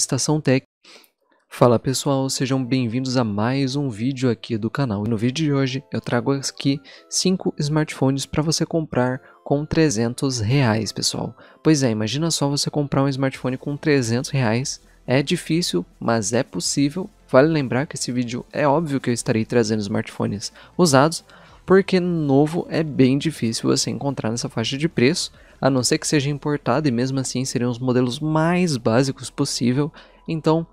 Estação Tech. Fala pessoal, sejam bem-vindos a mais um vídeo aqui do canal. E no vídeo de hoje eu trago aqui 5 smartphones para você comprar com R$300, pessoal. Pois é, imagina só você comprar um smartphone com R$300. É difícil, mas é possível. Vale lembrar que esse vídeo é óbvio que eu estarei trazendo smartphones usados, porque novo é bem difícil você encontrar nessa faixa de preço, a não ser que seja importado, e mesmo assim seriam os modelos mais básicos possível. Então,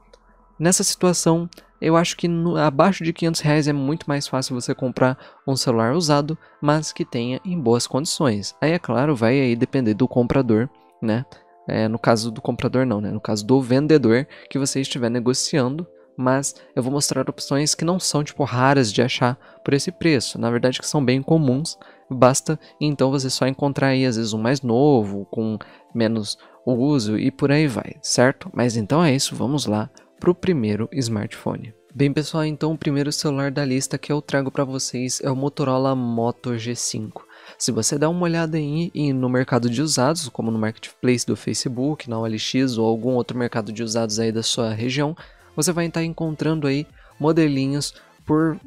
nessa situação, eu acho que abaixo de R$500 é muito mais fácil você comprar um celular usado, mas que tenha em boas condições. Aí, é claro, vai aí depender do comprador, né? No caso do comprador não, né? No caso do vendedor que você estiver negociando, mas eu vou mostrar opções que não são tipo raras de achar por esse preço. Na verdade, que são bem comuns, basta então você só encontrar aí às vezes um mais novo, com menos uso e por aí vai, certo? Mas então é isso, vamos lá para o primeiro smartphone. Bem pessoal, então o primeiro celular da lista que eu trago para vocês é o Motorola Moto G5. Se você der uma olhada aí no mercado de usados, como no marketplace do Facebook, na OLX ou algum outro mercado de usados aí da sua região, você vai estar encontrando aí modelinhos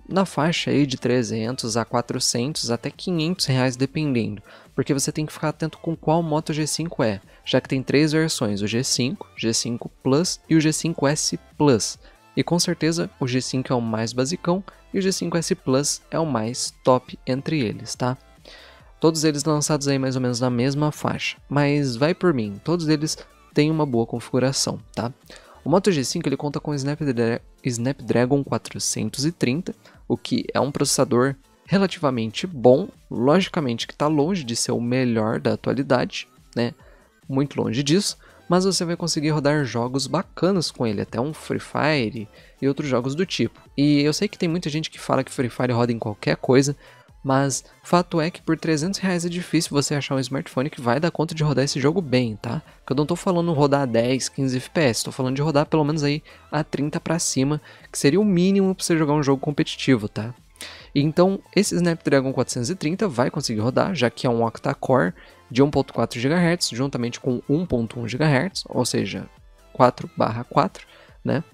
na faixa aí de 300 a 400 até R$500 dependendo, porque você tem que ficar atento com qual Moto G5 é, já que tem 3 versões, o G5, G5 Plus e o G5S Plus. E com certeza o G5 é o mais basicão e o G5S Plus é o mais top entre eles, tá? Todos eles lançados aí mais ou menos na mesma faixa, mas vai por mim, todos eles têm uma boa configuração, tá? O Moto G5 ele conta com o Snapdragon 430, o que é um processador relativamente bom, logicamente que está longe de ser o melhor da atualidade, né? Muito longe disso, mas você vai conseguir rodar jogos bacanas com ele, até um Free Fire e outros jogos do tipo. E eu sei que tem muita gente que fala que Free Fire roda em qualquer coisa, mas fato é que por R$300 é difícil você achar um smartphone que vai dar conta de rodar esse jogo bem, tá? Porque eu não tô falando rodar a 10, 15 FPS, tô falando de rodar pelo menos aí a 30 pra cima, que seria o mínimo pra você jogar um jogo competitivo, tá? E então esse Snapdragon 430 vai conseguir rodar, já que é um octa-core de 1.4 GHz, juntamente com 1.1 GHz, ou seja, 4/4, né?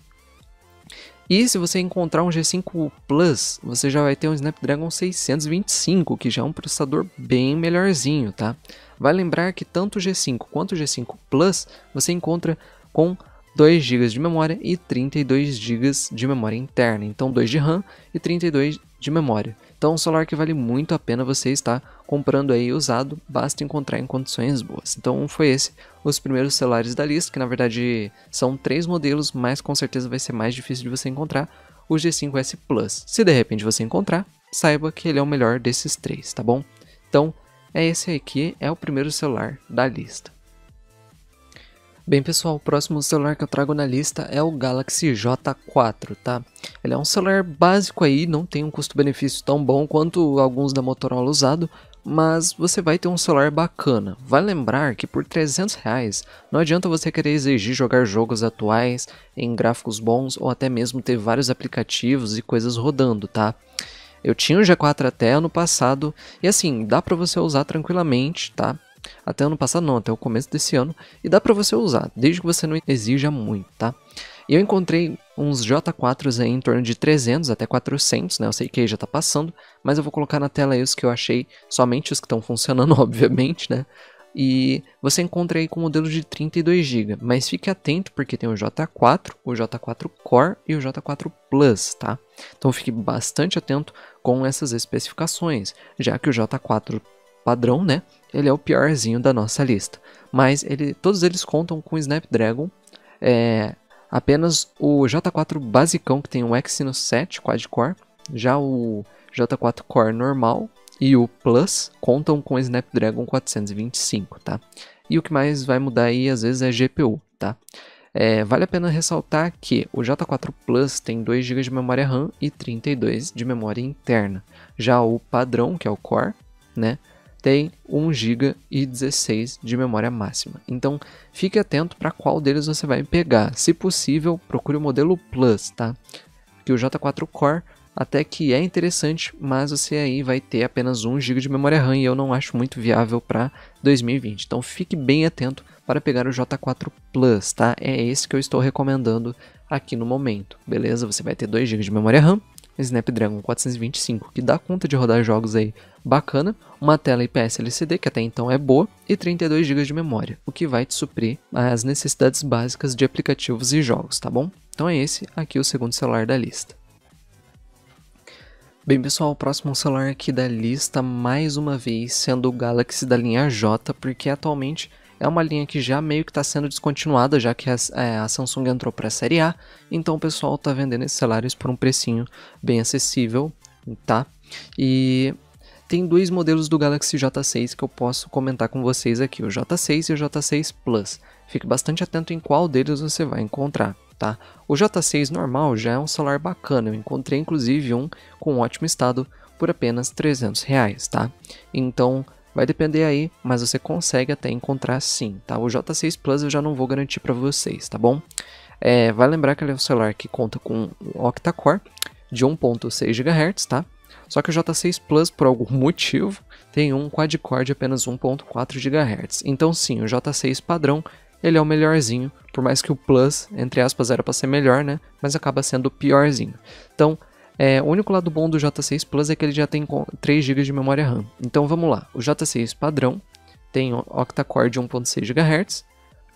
E se você encontrar um G5 Plus, você já vai ter um Snapdragon 625, que já é um processador bem melhorzinho, tá? Vai lembrar que tanto o G5 quanto o G5 Plus você encontra com 2 GB de memória e 32 GB de memória interna. Então 2 de RAM e 32 de memória. Então um celular que vale muito a pena você estar comprando aí usado, basta encontrar em condições boas. Então foi esse os primeiros celulares da lista, que na verdade são 3 modelos, mas com certeza vai ser mais difícil de você encontrar o G5S Plus. Se de repente você encontrar, saiba que ele é o melhor desses 3, tá bom? Então é esse aqui, é o primeiro celular da lista. Bem pessoal, o próximo celular que eu trago na lista é o Galaxy J4, tá? Ele é um celular básico aí, não tem um custo-benefício tão bom quanto alguns da Motorola usado, mas você vai ter um celular bacana. Vale lembrar que por R$300 não adianta você querer exigir jogar jogos atuais em gráficos bons ou até mesmo ter vários aplicativos e coisas rodando, tá? Eu tinha o G4 até ano passado e assim, dá pra você usar tranquilamente, tá? Até ano passado não, até o começo desse ano. E dá pra você usar, desde que você não exija muito, tá? Eu encontrei uns J4s aí em torno de 300 até 400, né? Eu sei que aí já tá passando, mas eu vou colocar na tela aí os que eu achei, somente os que estão funcionando, obviamente, né? E você encontra aí com o modelo de 32 GB, mas fique atento porque tem o J4 Core e o J4 Plus, tá? Então fique bastante atento com essas especificações, já que o J4 padrão, né? Ele é o piorzinho da nossa lista, mas todos eles contam com Snapdragon, apenas o J4 basicão que tem o Exynos 7 quad-core, já o J4 Core normal e o Plus contam com Snapdragon 425, tá? E o que mais vai mudar aí às vezes é GPU, tá? Vale a pena ressaltar que o J4 Plus tem 2 GB de memória RAM e 32 de memória interna, já o padrão, que é o Core, né? Tem 1 GB e 16 de memória máxima. Então, fique atento para qual deles você vai pegar. Se possível, procure o modelo Plus, tá? Porque o J4 Core até que é interessante, mas você aí vai ter apenas 1 GB de memória RAM e eu não acho muito viável para 2020. Então, fique bem atento para pegar o J4 Plus, tá? É esse que eu estou recomendando aqui no momento, beleza? Você vai ter 2 GB de memória RAM, Snapdragon 425, que dá conta de rodar jogos aí bacana, uma tela IPS LCD, que até então é boa, e 32 GB de memória, o que vai te suprir as necessidades básicas de aplicativos e jogos, tá bom? Então é esse aqui o segundo celular da lista. Bem pessoal, o próximo celular aqui da lista, mais uma vez, sendo o Galaxy da linha J, porque atualmente é uma linha que já meio que está sendo descontinuada, já que a Samsung entrou para a série A, então o pessoal está vendendo esses celulares por um precinho bem acessível, tá? E tem dois modelos do Galaxy J6 que eu posso comentar com vocês aqui, o J6 e o J6 Plus. Fique bastante atento em qual deles você vai encontrar. Tá? O J6 normal já é um celular bacana, eu encontrei inclusive um com um ótimo estado por apenas R$300, tá? Então vai depender aí, mas você consegue até encontrar sim, tá? O J6 Plus eu já não vou garantir para vocês, tá bom? Vai lembrar que ele é um celular que conta com octa-core de 1.6 GHz, tá? Só que o J6 Plus, por algum motivo, tem um quad-core de apenas 1.4 GHz, então sim, o J6 padrão ele é o melhorzinho, por mais que o Plus, entre aspas, era para ser melhor, né? Mas acaba sendo o piorzinho. Então, o único lado bom do J6 Plus é que ele já tem 3 GB de memória RAM. Então, vamos lá. O J6 padrão tem octa-core de 1.6 GHz,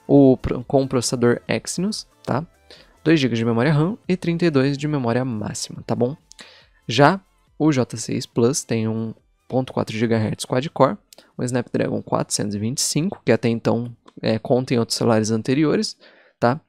com o processador Exynos, tá? 2 GB de memória RAM e 32 de memória máxima, tá bom? Já o J6 Plus tem 1.4 GHz quad-core, um Snapdragon 425, que até então conta em outros celulares anteriores, tá?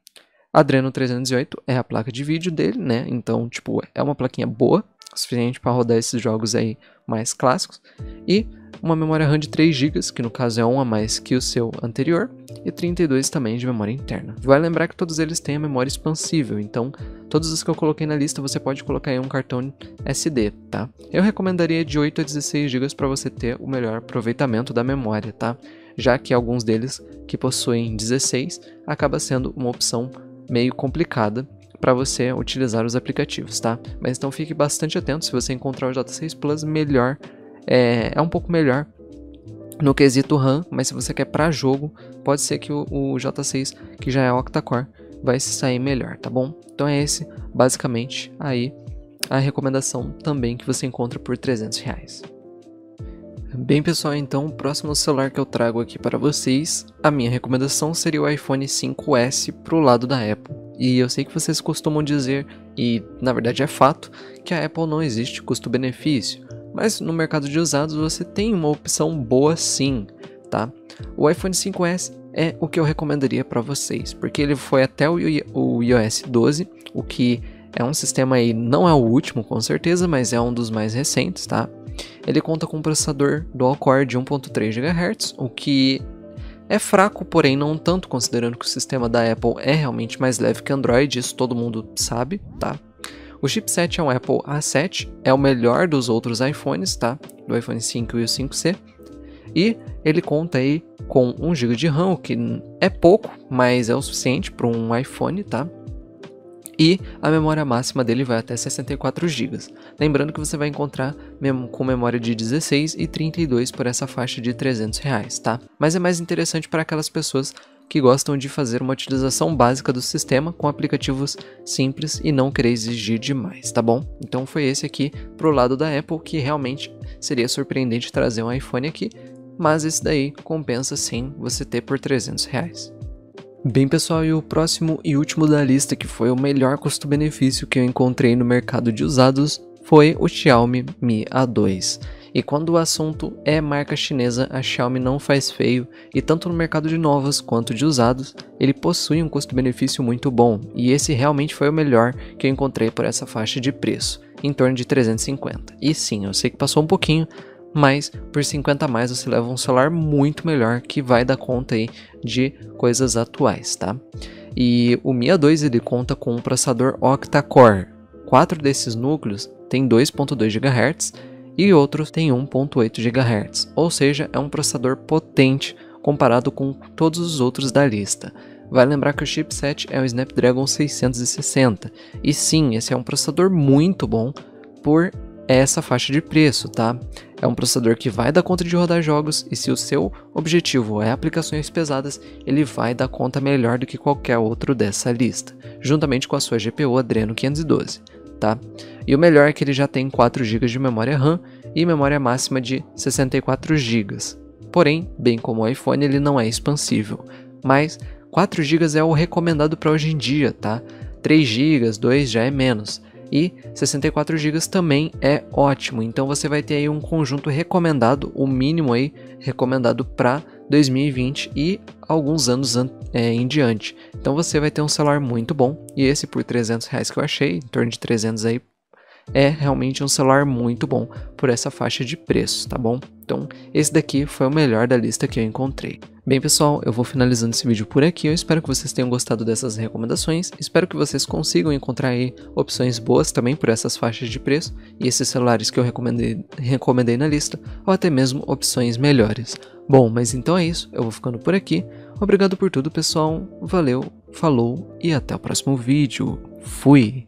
Adreno 308 é a placa de vídeo dele, né? Então, tipo, é uma plaquinha boa, suficiente para rodar esses jogos aí mais clássicos. E uma memória RAM de 3 GB, que no caso é uma a mais que o seu anterior, e 32 também de memória interna. Vai lembrar que todos eles têm a memória expansível, então todos os que eu coloquei na lista você pode colocar em um cartão SD, tá? Eu recomendaria de 8 a 16 GB para você ter o melhor aproveitamento da memória, tá? Já que alguns deles que possuem 16 acaba sendo uma opção meio complicada para você utilizar os aplicativos, tá? Mas então fique bastante atento, se você encontrar o J6 Plus melhor, é um pouco melhor no quesito RAM, mas se você quer para jogo, pode ser que o J6, que já é octa-core, vai se sair melhor, tá bom? Então é esse, basicamente, aí a recomendação também que você encontra por R$300. Bem pessoal, então o próximo celular que eu trago aqui para vocês, a minha recomendação seria o iPhone 5S para o lado da Apple. E eu sei que vocês costumam dizer, e na verdade é fato, que a Apple não existe custo-benefício. Mas no mercado de usados você tem uma opção boa sim, tá? O iPhone 5S é o que eu recomendaria para vocês, porque ele foi até o iOS 12, o que é um sistema aí, não é o último com certeza, mas é um dos mais recentes, tá? Ele conta com um processador dual-core de 1.3 GHz, o que é fraco, porém não tanto, considerando que o sistema da Apple é realmente mais leve que Android, isso todo mundo sabe, tá? O chipset é um Apple A7, é o melhor dos outros iPhones, tá? Do iPhone 5 e o 5C. E ele conta aí com 1 GB de RAM, o que é pouco, mas é o suficiente para um iPhone, tá? E a memória máxima dele vai até 64 GB. Lembrando que você vai encontrar com memória de 16 e 32 por essa faixa de R$300, tá? Mas é mais interessante para aquelas pessoas que gostam de fazer uma utilização básica do sistema com aplicativos simples e não querer exigir demais, tá bom? Então foi esse aqui pro lado da Apple, que realmente seria surpreendente trazer um iPhone aqui, mas esse daí compensa sim você ter por R$300. Bem pessoal, e o próximo e último da lista, que foi o melhor custo-benefício que eu encontrei no mercado de usados, foi o Xiaomi Mi A2. E quando o assunto é marca chinesa, a Xiaomi não faz feio, e tanto no mercado de novos quanto de usados, ele possui um custo-benefício muito bom, e esse realmente foi o melhor que eu encontrei por essa faixa de preço, em torno de R$350. E sim, eu sei que passou um pouquinho, mas por 50 a mais você leva um celular muito melhor, que vai dar conta aí de coisas atuais, tá? E o Mi A2 ele conta com um processador octa-core, 4 desses núcleos tem 2.2 GHz e outros tem 1.8 GHz, ou seja, é um processador potente comparado com todos os outros da lista. Vai lembrar que o chipset é o Snapdragon 660, e sim, esse é um processador muito bom por essa faixa de preço, tá? É um processador que vai dar conta de rodar jogos, e se o seu objetivo é aplicações pesadas, ele vai dar conta melhor do que qualquer outro dessa lista, juntamente com a sua GPU Adreno 512, tá? E o melhor é que ele já tem 4 GB de memória RAM e memória máxima de 64 GB. Porém, bem como o iPhone, ele não é expansível, mas 4 GB é o recomendado para hoje em dia, tá? 3 GB, 2 já é menos. E 64 GB também é ótimo, então você vai ter aí um conjunto recomendado, o mínimo aí recomendado para 2020 e alguns anos em diante. Então você vai ter um celular muito bom, e esse por R$300 que eu achei, em torno de 300 aí, é realmente um celular muito bom por essa faixa de preço, tá bom? Então esse daqui foi o melhor da lista que eu encontrei. Bem pessoal, eu vou finalizando esse vídeo por aqui, eu espero que vocês tenham gostado dessas recomendações, espero que vocês consigam encontrar aí opções boas também por essas faixas de preço e esses celulares que eu recomendei na lista, ou até mesmo opções melhores. Bom, mas então é isso, eu vou ficando por aqui, obrigado por tudo pessoal, valeu, falou e até o próximo vídeo, fui!